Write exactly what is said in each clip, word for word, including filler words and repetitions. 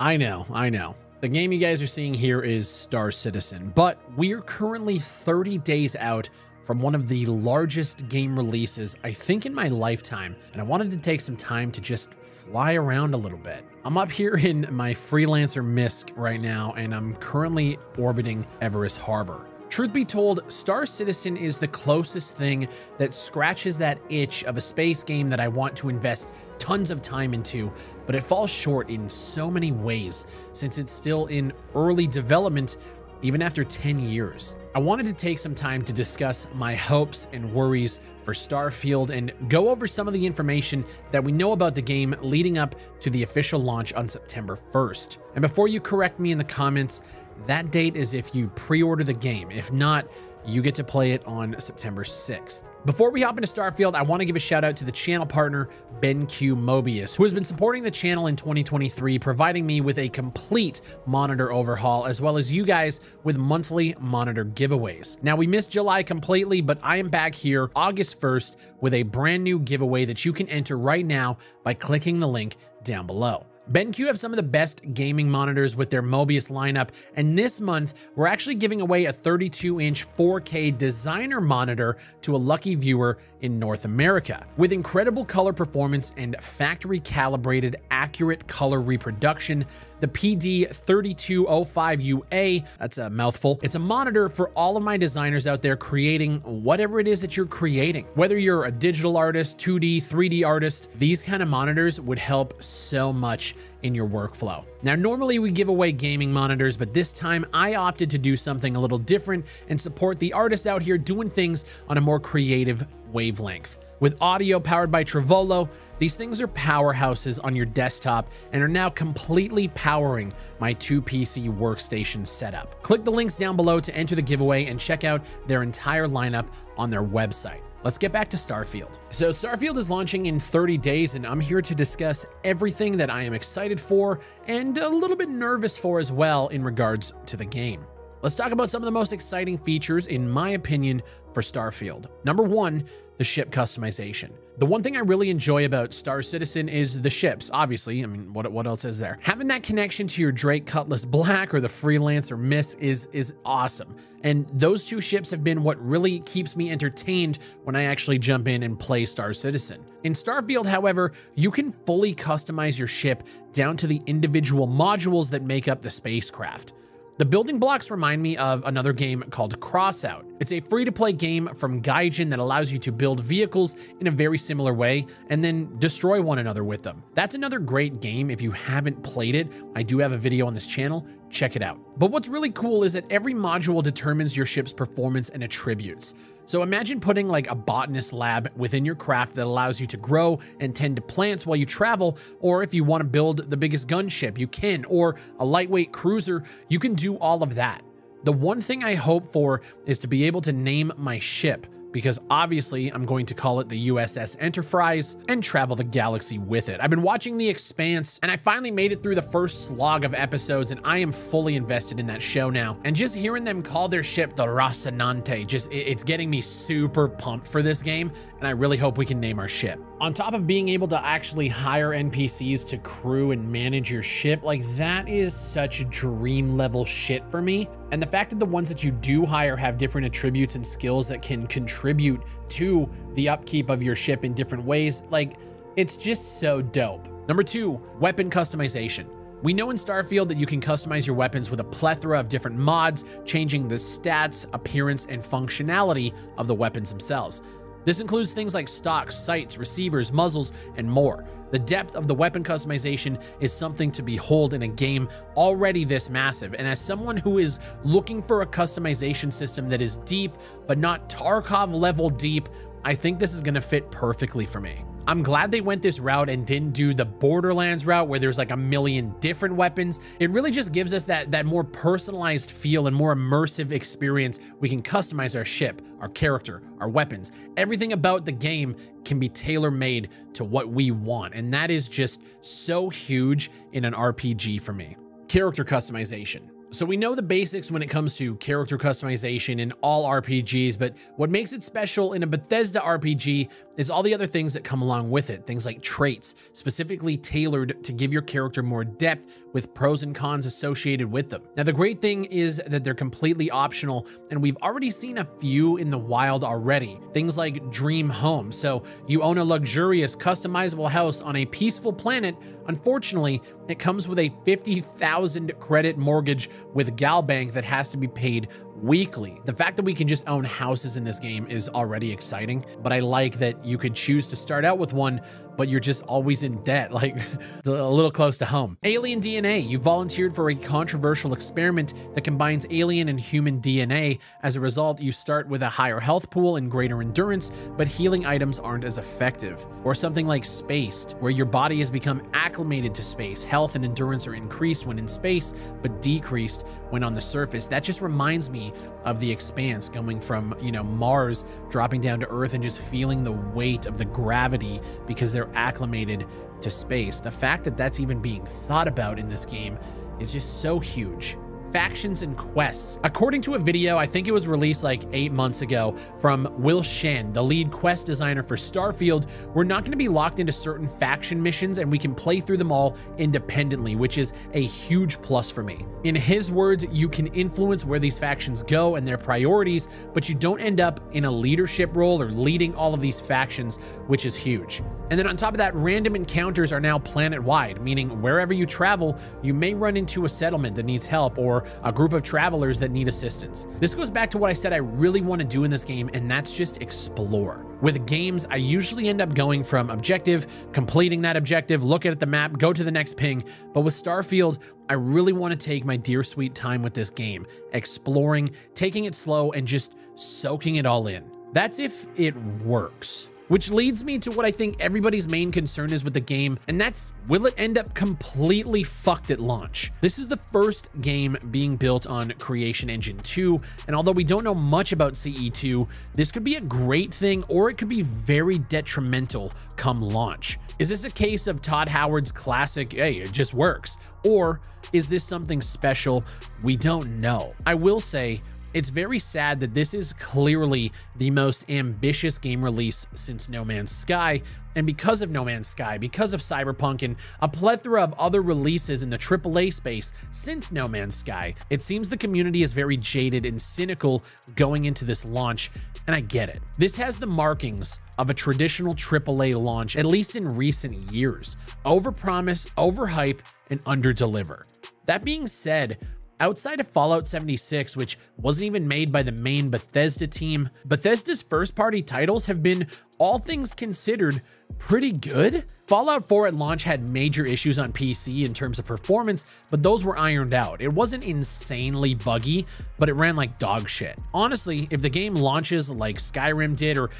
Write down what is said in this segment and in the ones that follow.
I know, I know. The game you guys are seeing here is Star Citizen, but we're currently thirty days out from one of the largest game releases, I think, in my lifetime, and I wanted to take some time to just fly around a little bit. I'm up here in my Freelancer Misc right now, and I'm currently orbiting Everest Harbor. Truth be told, Star Citizen is the closest thing that scratches that itch of a space game that I want to invest tons of time into, but it falls short in so many ways since it's still in early development even after ten years. I wanted to take some time to discuss my hopes and worries for Starfield and go over some of the information that we know about the game leading up to the official launch on September first. And before you correct me in the comments, that date is if you pre-order the game. If not, you get to play it on September sixth. Before we hop into Starfield, I want to give a shout out to the channel partner, BenQ Mobiuz, who has been supporting the channel in twenty twenty-three, providing me with a complete monitor overhaul, as well as you guys with monthly monitor giveaways. Now, we missed July completely, but I am back here August first with a brand new giveaway that you can enter right now by clicking the link down below. BenQ have some of the best gaming monitors with their Mobiuz lineup, and this month, we're actually giving away a thirty-two inch four K designer monitor to a lucky viewer in North America. With incredible color performance and factory calibrated accurate color reproduction, the P D three two oh five U A, that's a mouthful, it's a monitor for all of my designers out there creating whatever it is that you're creating. Whether you're a digital artist, two D, three D artist, these kind of monitors would help so much in your workflow. Now, normally we give away gaming monitors, but this time I opted to do something a little different and support the artists out here doing things on a more creative wavelength. With audio powered by Trivolo, these things are powerhouses on your desktop and are now completely powering my two P C workstation setup. Click the links down below to enter the giveaway and check out their entire lineup on their website. Let's get back to Starfield. So Starfield is launching in thirty days, and I'm here to discuss everything that I am excited for and a little bit nervous for as well in regards to the game. Let's talk about some of the most exciting features, in my opinion, for Starfield. Number one, the ship customization. The one thing I really enjoy about Star Citizen is the ships, obviously. I mean, what, what else is there? Having that connection to your Drake Cutlass Black or the Freelancer Misc is, is awesome. And those two ships have been what really keeps me entertained when I actually jump in and play Star Citizen. In Starfield, however, you can fully customize your ship down to the individual modules that make up the spacecraft. The building blocks remind me of another game called Crossout. It's a free-to-play game from Gaijin that allows you to build vehicles in a very similar way and then destroy one another with them. That's another great game. If you haven't played it, I do have a video on this channel. Check it out. But what's really cool is that every module determines your ship's performance and attributes. So imagine putting like a botanist lab within your craft that allows you to grow and tend to plants while you travel, or if you want to build the biggest gunship you can, or a lightweight cruiser, you can do all of that. The one thing I hope for is to be able to name my ship, because obviously I'm going to call it the U S S Enterprise and travel the galaxy with it. I've been watching The Expanse, and I finally made it through the first slog of episodes, and I am fully invested in that show now. And just hearing them call their ship the Rocinante, just it's getting me super pumped for this game, and I really hope we can name our ship. On top of being able to actually hire N P Cs to crew and manage your ship, like that is such dream level shit for me. And the fact that the ones that you do hire have different attributes and skills that can contribute to the upkeep of your ship in different ways, like, it's just so dope. Number two, weapon customization. We know in Starfield that you can customize your weapons with a plethora of different mods, changing the stats, appearance, and functionality of the weapons themselves. This includes things like stocks, sights, receivers, muzzles, and more. The depth of the weapon customization is something to behold in a game already this massive, and as someone who is looking for a customization system that is deep, but not Tarkov level deep, I think this is gonna fit perfectly for me. I'm glad they went this route and didn't do the Borderlands route where there's like a million different weapons. It really just gives us that, that more personalized feel and more immersive experience. We can customize our ship, our character, our weapons. Everything about the game can be tailor-made to what we want. And that is just so huge in an R P G for me. Character customization. So we know the basics when it comes to character customization in all R P Gs, but what makes it special in a Bethesda R P G is all the other things that come along with it. Things like traits, specifically tailored to give your character more depth with pros and cons associated with them. Now, the great thing is that they're completely optional, and we've already seen a few in the wild already. Things like Dream Home. So you own a luxurious, customizable house on a peaceful planet. Unfortunately, it comes with a fifty thousand credit mortgage with Gal Bank that has to be paid weekly. The fact that we can just own houses in this game is already exciting, but I like that you could choose to start out with one, but you're just always in debt, like it's a little close to home. Alien D N A. You volunteered for a controversial experiment that combines alien and human D N A. As a result, you start with a higher health pool and greater endurance, but healing items aren't as effective. Or something like Spaced, where your body has become acclimated to space. Health and endurance are increased when in space, but decreased when on the surface. That just reminds me of The Expanse, going from, you know, Mars, dropping down to Earth and just feeling the weight of the gravity because they're acclimated to space. The fact that that's even being thought about in this game is just so huge. Factions and quests. According to a video, I think it was released like eight months ago from Will Shen, the lead quest designer for Starfield, we're not going to be locked into certain faction missions and we can play through them all independently, which is a huge plus for me. In his words, you can influence where these factions go and their priorities, but you don't end up in a leadership role or leading all of these factions, which is huge. And then on top of that, random encounters are now planet-wide, meaning wherever you travel, you may run into a settlement that needs help or a group of travelers that need assistance. This goes back to what I said I really want to do in this game, and that's just explore. With games, I usually end up going from objective, completing that objective, looking at the map, go to the next ping. But with Starfield, I really want to take my dear sweet time with this game, exploring, taking it slow, and just soaking it all in. That's if it works. Which leads me to what I think everybody's main concern is with the game, and that's, will it end up completely fucked at launch? This is the first game being built on Creation Engine two, and although we don't know much about C E two, this could be a great thing, or it could be very detrimental come launch. Is this a case of Todd Howard's classic, hey, it just works? Or is this something special? We don't know. I will say, it's very sad that this is clearly the most ambitious game release since No Man's Sky, and because of No Man's Sky, because of Cyberpunk, and a plethora of other releases in the triple A space since No Man's Sky, it seems the community is very jaded and cynical going into this launch, and I get it. This has the markings of a traditional triple A launch, at least in recent years. Overpromise, overhype, and underdeliver. That being said, outside of Fallout seventy-six, which wasn't even made by the main Bethesda team, Bethesda's first-party titles have been, all things considered, pretty good. Fallout four at launch had major issues on P C in terms of performance, but those were ironed out. It wasn't insanely buggy, but it ran like dog shit. Honestly, if the game launches like Skyrim did, or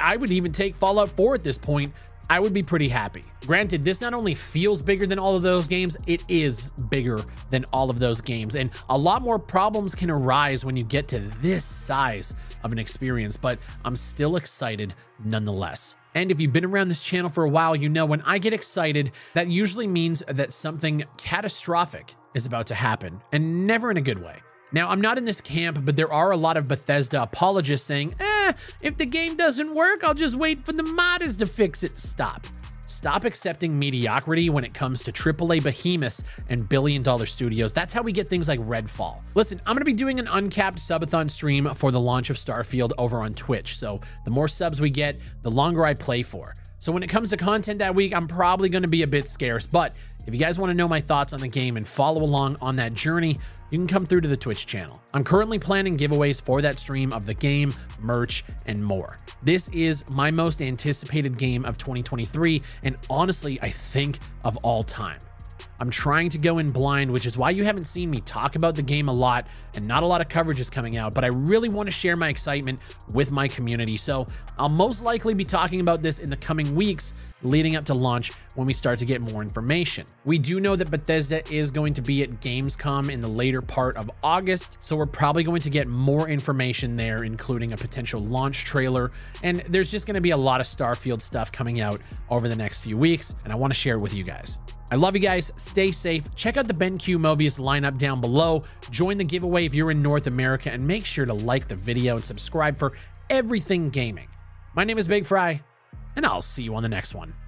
I would even take Fallout four at this point, I would be pretty happy. Granted, this not only feels bigger than all of those games, it is bigger than all of those games. And a lot more problems can arise when you get to this size of an experience, but I'm still excited nonetheless. And if you've been around this channel for a while, you know when I get excited, that usually means that something catastrophic is about to happen, and never in a good way. Now, I'm not in this camp, but there are a lot of Bethesda apologists saying, eh, if the game doesn't work, I'll just wait for the modders to fix it. Stop. Stop accepting mediocrity when it comes to triple A behemoths and billion dollar studios. That's how we get things like Redfall. Listen, I'm gonna be doing an uncapped subathon stream for the launch of Starfield over on Twitch. So the more subs we get, the longer I play for. So when it comes to content that week, I'm probably gonna be a bit scarce, but if you guys want to know my thoughts on the game and follow along on that journey, you can come through to the Twitch channel. I'm currently planning giveaways for that stream of the game, merch, and more. This is my most anticipated game of twenty twenty-three, and honestly, I think of all time. I'm trying to go in blind, which is why you haven't seen me talk about the game a lot and not a lot of coverage is coming out, but I really want to share my excitement with my community. So I'll most likely be talking about this in the coming weeks leading up to launch when we start to get more information. We do know that Bethesda is going to be at Gamescom in the later part of August, so we're probably going to get more information there, including a potential launch trailer. And there's just going to be a lot of Starfield stuff coming out over the next few weeks, and I want to share it with you guys. I love you guys. Stay safe. Check out the BenQ Mobiuz lineup down below. Join the giveaway if you're in North America, and make sure to like the video and subscribe for everything gaming. My name is Big Fry, and I'll see you on the next one.